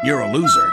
You're a loser.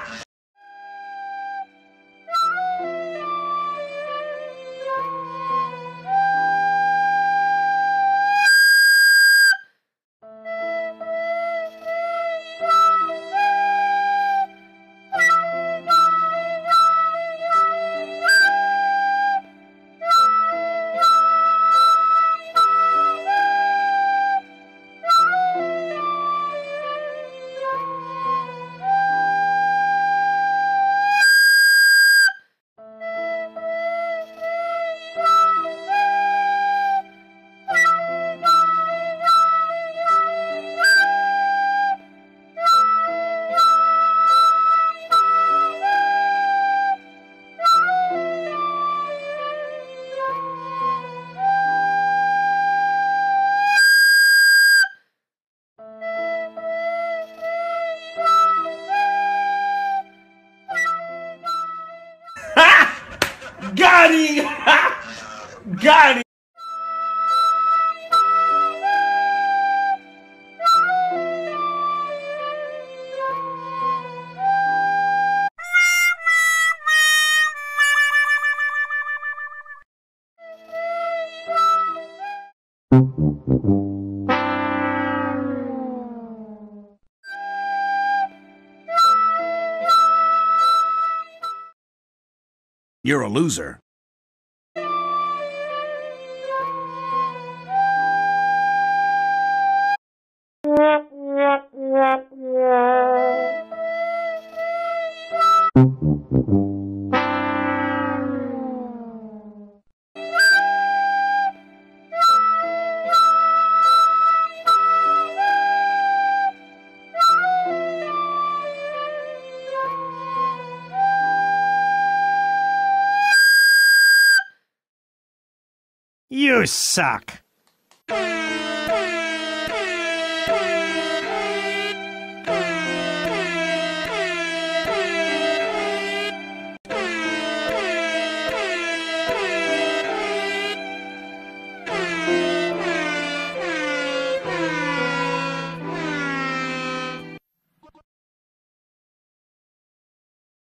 Got him! Got him! Got him! You're a loser. You suck.